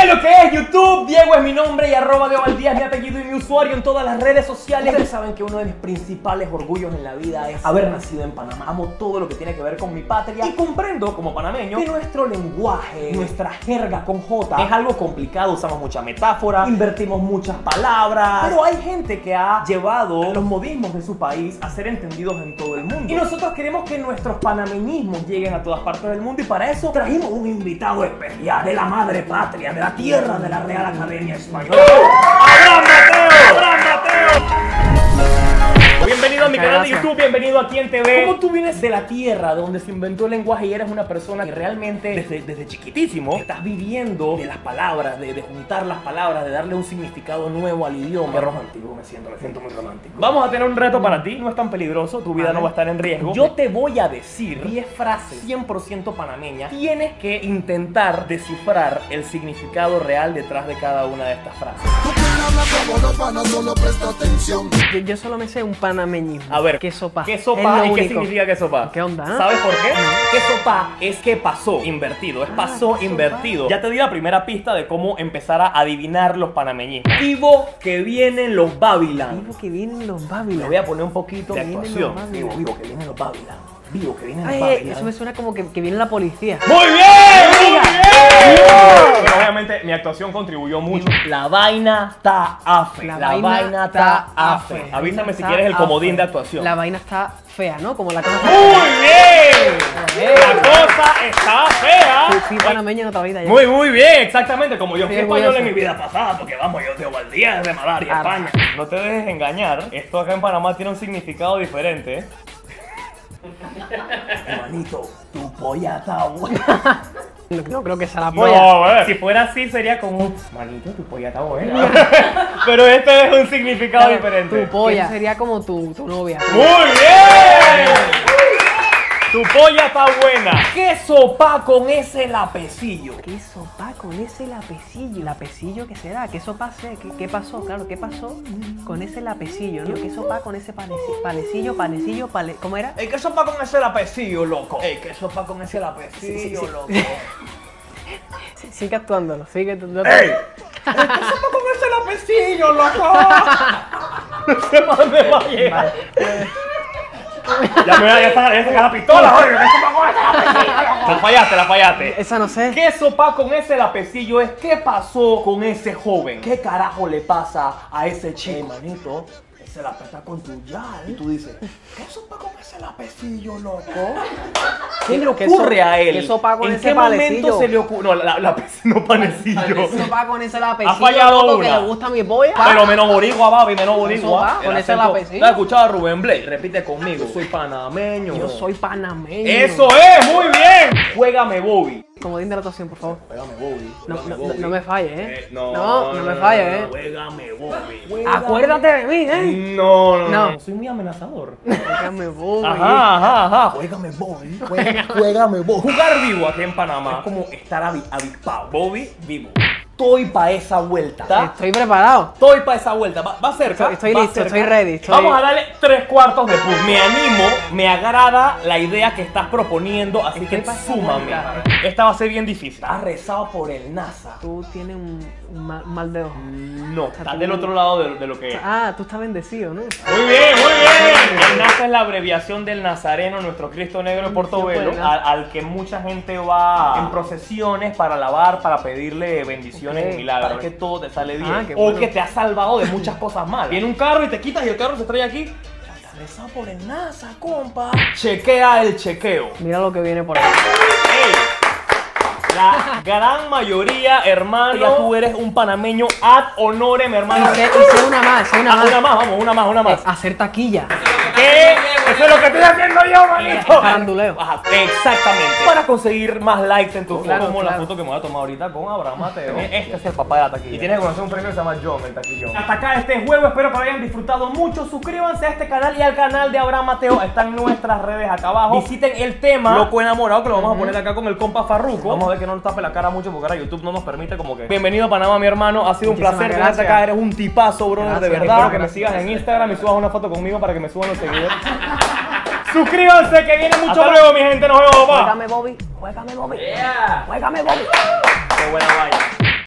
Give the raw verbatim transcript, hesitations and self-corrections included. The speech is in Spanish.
¿Qué es lo que es YouTube? Diego es mi nombre y arroba De Obaldía es mi apellido y mi usuario en todas las redes sociales. Ustedes saben que uno de mis principales orgullos en la vida es haber nacido en Panamá. Amo todo lo que tiene que ver con mi patria y comprendo, como panameño, que nuestro lenguaje, nuestra jerga con J es algo complicado. Usamos mucha metáfora, invertimos muchas palabras, pero hay gente que ha llevado los modismos de su país a ser entendidos en todo el mundo. Y nosotros queremos que nuestros panameñismos lleguen a todas partes del mundo y para eso trajimos un invitado especial de la madre patria, de la tierra de la Real Academia Española. ¡Abraham Mateo! ¡Abraham Mateo! Bienvenido a mi canal de YouTube, bienvenido aquí en T V. ¿Cómo tú vienes de la tierra donde se inventó el lenguaje y eres una persona que realmente desde, desde chiquitísimo estás viviendo de las palabras, de, de juntar las palabras, de darle un significado nuevo al idioma? Qué romántico me siento, me siento muy romántico. Vamos a tener un reto para ti, no es tan peligroso, tu vida no va a estar en riesgo. Yo te voy a decir diez frases cien por ciento panameñas. Tienes que intentar descifrar el significado real detrás de cada una de estas frases. Yo, yo solo me sé un panameñismo. A ver, ¿qué sopa? ¿Qué sopa? ¿Y único. qué significa qué sopa? ¿Qué onda? ¿Sabes por qué? No. ¿Qué sopa? Es que pasó invertido, es ah, pasó invertido sopa. Ya te di la primera pista de cómo empezar a adivinar los panameñismos. Vivo que vienen los Babilans. Vivo que vienen los Babilans. Le voy a poner un poquito de actuación. Vivo, vivo que vienen los Babilans. Vivo que vienen los Babilans. Eso me suena como que, que viene la policía. ¡Muy bien! ¡Muy bien! Pero obviamente mi actuación contribuyó mucho. La vaina está afe. La, la vaina está afe. Avísame si quieres el comodín de actuación. La vaina está fea, ¿no? Como la cosa. ¡Muy bien! La cosa está fea. Sí, panameña en otra vida. Muy, muy bien, exactamente. Como yo fui español en mi vida pasada, porque vamos, yo de Obaldía, de Madrid, España. No te dejes engañar. Esto acá en Panamá tiene un significado diferente. Hermanito, tu polla está buena. No creo que sea la polla. No, a ver. Si fuera así sería como manito, tu polla está buena. Pero este es un significado claro, diferente. Tu polla eso sería como tu, tu novia. ¡Muy bien! Tu polla está buena. ¿Qué sopa con ese lapecillo? ¿Qué sopa con ese lapecillo? ¿Lapecillo qué será? ¿Qué sopa sé? ¿Qué, qué pasó? Claro, ¿qué pasó con ese lapecillo? ¿No? ¿Qué sopa con ese panecillo? Panecillo, panecillo, pale... ¿Cómo era? ¿Qué sopa con ese lapecillo, loco? Ey, ¿qué sopa con ese lapecillo, sí, sí, sí. loco? Sí, sigue actuándolo, sigue actuándolo. ¡Ey! ¿Qué sopa con ese lapecillo, loco? No sé más dónde va a llegar. Ya me voy a sacar la pistola, oye, ¿qué sopa con ese lapecillo? La fallaste, la fallaste. Esa no sé. ¿Qué sopa con ese lapecillo es? ¿Qué pasó con ese joven? ¿Qué carajo le pasa a ese chico? Hey, manito, ese lapecillo está con tu yal. Y tú dices, ¿qué sopa con ese lapecillo, loco? ¿Qué le ocurre a él? ¿Qué sopa con ese palecillo? ¿En qué momento se le ocurre? No, la, la, no panecillo. ¿Qué sopa con ese lapecillo? Ha fallado una. Que le gusta mi polla. Pero menos boricua, baby, menos boricua. Con ese lapecillo. ¿Te has escuchado a Rubén Blades? Repite conmigo. Yo soy panameño. Yo soy panameño. ¡Eso es! ¡Muy bien! Juégame, Bobby. Como din de la actuación, por favor. Juégame, Bobby. No, no, no, no me falles, ¿eh? eh no, no, no, no me falles, no, no, ¿eh? Juégame, Bobby. Juégame. Acuérdate de mí, ¿eh? No, no, no. no. Soy muy amenazador. Juégame, Bobby. Ajá, ajá, ajá. Juégame, Bobby. Juégame, juégame, Bobby. Jugar vivo aquí en Panamá es como estar avispado. Bobby vivo. Estoy para esa vuelta. ¿Está? Estoy preparado. Estoy para esa vuelta. Va, va cerca. Estoy, estoy va listo, cerca. estoy ready. Estoy... Vamos a darle tres cuartos de push. Me animo, me agrada la idea que estás proponiendo, así estoy que súmame. Esta va a ser bien difícil. Has rezado por el NASA. Tú tienes un, un mal, mal de ojo. No, o sea, estás tú... del otro lado de, de lo que es. Ah, tú estás bendecido, ¿no? Muy bien, muy bien. El NASA es la abreviación del Nazareno, nuestro Cristo Negro de Portobelo, al, al que mucha gente va en procesiones para alabar, para pedirle bendición. Okay, milagro, para que todo te sale bien, ah, bueno. O que te ha salvado de muchas cosas malas. Viene un carro y te quitas y el carro se trae aquí. Ya te rezado por el NASA, compa. Chequea el chequeo. Mira lo que viene por ahí. Hey, la gran mayoría, hermano. Ya tú eres un panameño ad honorem, hermano. Y sé, y sé una más, sé una ah, más. Una más, vamos, una más, una más. Hacer taquilla. ¿Qué? Eso es lo que estoy haciendo yo, manito. Faranduleo. Exactamente. Para conseguir más likes en tu claro, foto, como claro. la foto que me voy a tomar ahorita con Abraham Mateo. Este es el papá de la taquilla. Y tienes que conocer un premio que se llama John, el taquillón. Hasta acá este juego. Espero que lo hayan disfrutado mucho. Suscríbanse a este canal y al canal de Abraham Mateo. Están nuestras redes acá abajo. Visiten el tema Loco Enamorado, que lo vamos a poner acá con el compa Farruko. Vamos a ver que no nos tape la cara mucho porque ahora YouTube no nos permite como que... Bienvenido a Panamá, mi hermano. Ha sido Muchísimas un placer tenerte acá. Eres un tipazo, brother, de verdad. Espero que me sigas en Instagram y subas una foto conmigo para que me suban los seguidores. Suscríbanse que viene mucho nuevo, mi gente. Nos vemos, papá. Juégame, Bobby. Juégame, Bobby. Yeah. Juégame, Bobby. Qué buena vaina.